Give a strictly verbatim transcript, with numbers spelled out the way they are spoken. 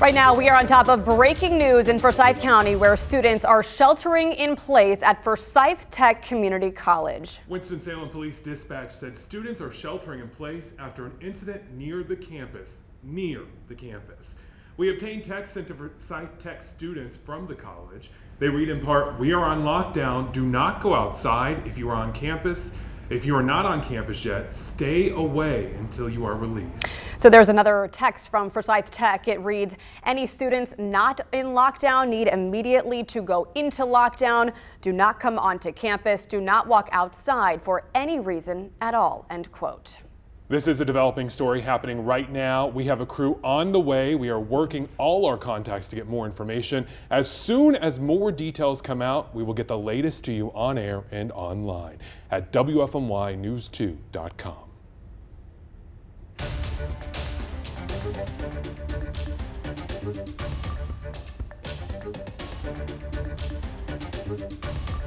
Right now, we are on top of breaking news in Forsyth County, where students are sheltering in place at Forsyth Tech Community College. Winston-Salem Police Dispatch said students are sheltering in place after an incident near the campus. Near the campus. We obtained texts sent to Forsyth Tech students from the college. They read in part, "We are on lockdown. Do not go outside if you are on campus. If you are not on campus yet, stay away until you are released." So there's another text from Forsyth Tech. It reads, "Any students not in lockdown need immediately to go into lockdown. Do not come onto campus. Do not walk outside for any reason at all." End quote. This is a developing story happening right now. We have a crew on the way. We are working all our contacts to get more information. As soon as more details come out, we will get the latest to you on air and online at W F M Y news two dot com. We'll be right back.